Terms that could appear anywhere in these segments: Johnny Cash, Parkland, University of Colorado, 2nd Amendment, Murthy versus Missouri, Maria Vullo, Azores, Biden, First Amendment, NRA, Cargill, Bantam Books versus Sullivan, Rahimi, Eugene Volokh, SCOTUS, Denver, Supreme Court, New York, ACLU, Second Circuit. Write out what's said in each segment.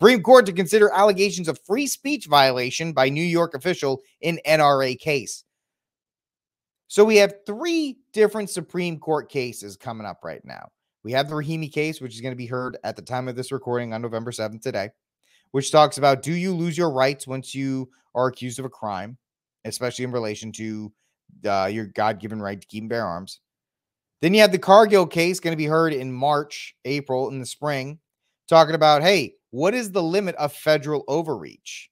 Supreme Court to consider allegations of free speech violation by New York official in NRA case. So we have three different Supreme Court cases coming up right now. We have the Rahimi case, which is going to be heard at the time of this recording on November 7th today, which talks about, do you lose your rights once you are accused of a crime, especially in relation to your God-given right to keep and bear arms? Then you have the Cargill case, going to be heard in March, April, in the spring, talking about, hey, what is the limit of federal overreach?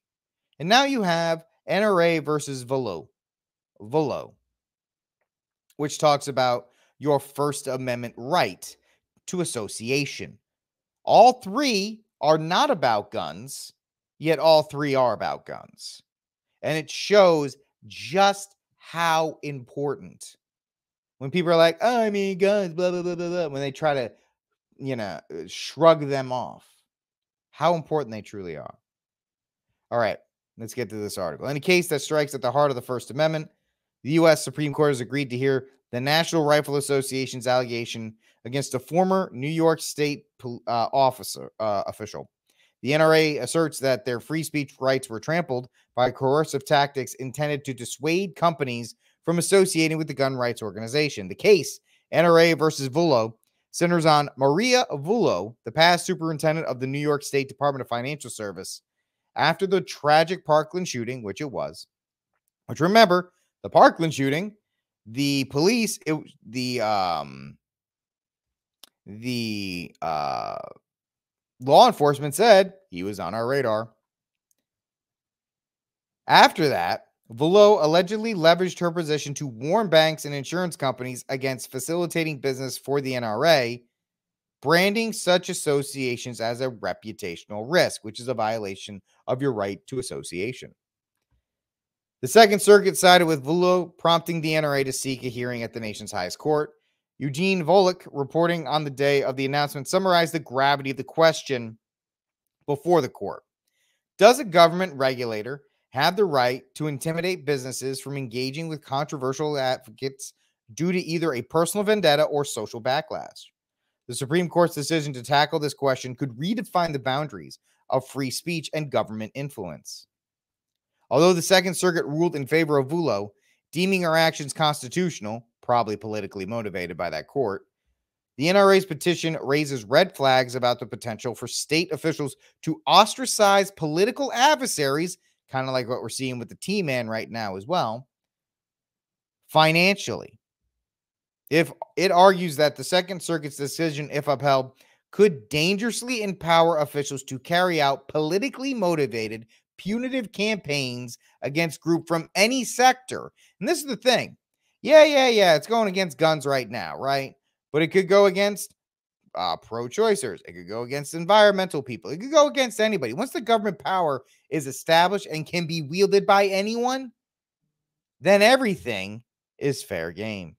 And now you have NRA versus Vullo, which talks about your First Amendment right to association. All three are not about guns, yet all three are about guns. And it shows just how important, when people are like, oh, I mean, guns, blah, blah, blah, blah, blah, when they try to, you know, shrug them off, how important they truly are. All right, let's get to this article. In a case that strikes at the heart of the First Amendment, the U.S. Supreme Court has agreed to hear the National Rifle Association's allegation against a former New York State official. The NRA asserts that their free speech rights were trampled by coercive tactics intended to dissuade companies from associating with the gun rights organization. The case, NRA versus Vullo, centers on Maria Vullo, the past superintendent of the New York State Department of Financial Service, after the tragic Parkland shooting, which it was. Which, remember, the Parkland shooting, the police, the law enforcement said he was on our radar. After that, Vullo allegedly leveraged her position to warn banks and insurance companies against facilitating business for the NRA, branding such associations as a reputational risk, which is a violation of your right to association. The Second Circuit sided with Vullo, prompting the NRA to seek a hearing at the nation's highest court. Eugene Volokh, reporting on the day of the announcement, summarized the gravity of the question before the court. Does a government regulator have the right to intimidate businesses from engaging with controversial advocates due to either a personal vendetta or social backlash? The Supreme Court's decision to tackle this question could redefine the boundaries of free speech and government influence. Although the Second Circuit ruled in favor of Vullo, deeming her actions constitutional, probably politically motivated by that court, the NRA's petition raises red flags about the potential for state officials to ostracize political adversaries, kind of like what we're seeing with the T-Man right now as well, financially. If it argues that the Second Circuit's decision, if upheld, could dangerously empower officials to carry out politically motivated punitive campaigns against groups from any sector. And this is the thing. Yeah, it's going against guns right now, right? But it could go against pro-choicers. It could go against environmental people. It could go against anybody. Once the government power is established and can be wielded by anyone, then everything is fair game.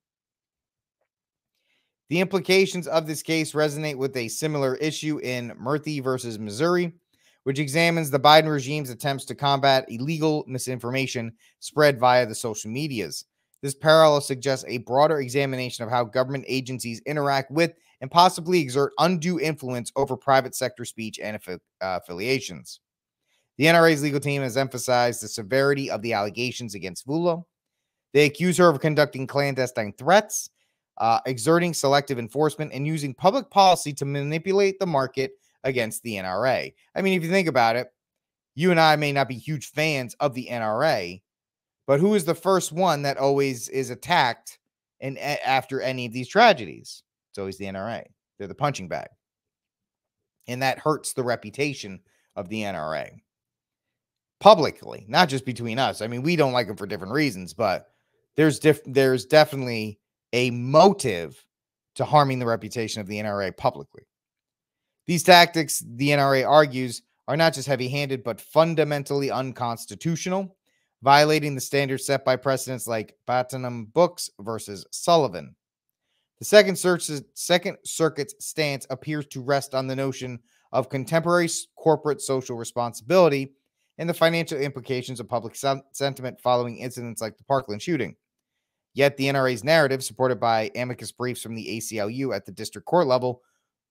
The implications of this case resonate with a similar issue in Murthy versus Missouri, which examines the Biden regime's attempts to combat illegal misinformation spread via the social medias. This parallel suggests a broader examination of how government agencies interact with and possibly exert undue influence over private sector speech and affiliations. The NRA's legal team has emphasized the severity of the allegations against Vullo. They accuse her of conducting clandestine threats, exerting selective enforcement, and using public policy to manipulate the market against the NRA. I mean, if you think about it, you and I may not be huge fans of the NRA, but who is the first one that always is attacked and after any of these tragedies? It's always the NRA. They're the punching bag. And that hurts the reputation of the NRA. Publicly, not just between us. I mean, we don't like them for different reasons, but there's definitely a motive to harming the reputation of the NRA publicly. These tactics, the NRA argues, are not just heavy-handed, but fundamentally unconstitutional, violating the standards set by precedents like Bantam Books versus Sullivan. The Second Circuit's stance appears to rest on the notion of contemporary corporate social responsibility and the financial implications of public sentiment following incidents like the Parkland shooting. Yet the NRA's narrative, supported by amicus briefs from the ACLU at the district court level,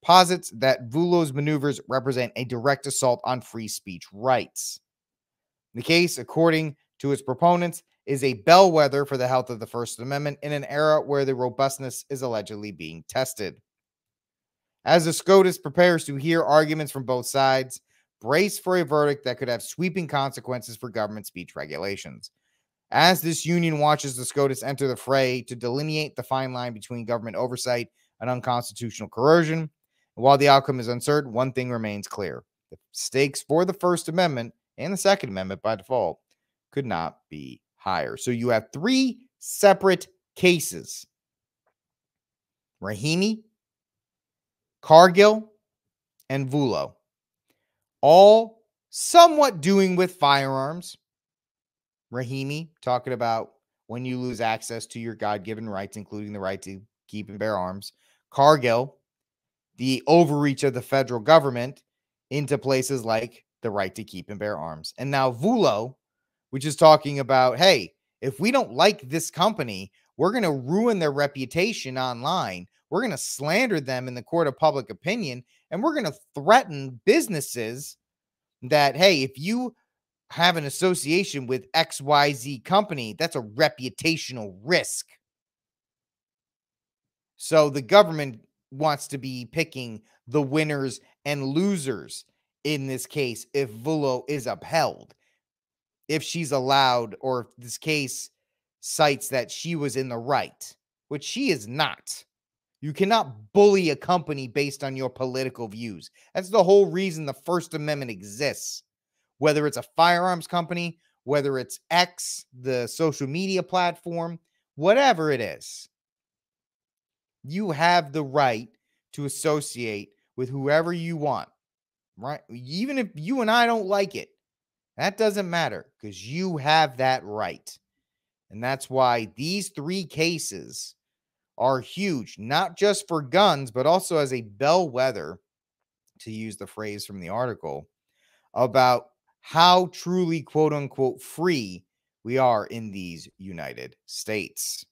posits that Vullo's maneuvers represent a direct assault on free speech rights. The case, according to its proponents, is a bellwether for the health of the First Amendment in an era where the robustness is allegedly being tested. As the SCOTUS prepares to hear arguments from both sides, brace for a verdict that could have sweeping consequences for government speech regulations. As this union watches the SCOTUS enter the fray to delineate the fine line between government oversight and unconstitutional coercion, and while the outcome is uncertain, one thing remains clear. The stakes for the First Amendment and the Second Amendment by default could not be higher. So you have three separate cases. Rahimi, Cargill, and Vullo. All somewhat doing with firearms. Rahimi talking about when you lose access to your God-given rights, including the right to keep and bear arms. Cargill, the overreach of the federal government into places like the right to keep and bear arms. And now Vullo, which is talking about, hey, if we don't like this company, we're going to ruin their reputation online. We're going to slander them in the court of public opinion, and we're going to threaten businesses that, hey, if you have an association with XYZ company, that's a reputational risk. So the government wants to be picking the winners and losers in this case if Vullo is upheld. If she's allowed, or if this case cites that she was in the right, which she is not. You cannot bully a company based on your political views. That's the whole reason the First Amendment exists. Whether it's a firearms company, whether it's X, the social media platform, whatever it is, you have the right to associate with whoever you want, right? Even if you and I don't like it, that doesn't matter because you have that right. And that's why these three cases are huge, not just for guns, but also as a bellwether, to use the phrase from the article, about how truly, quote unquote, free we are in these United States.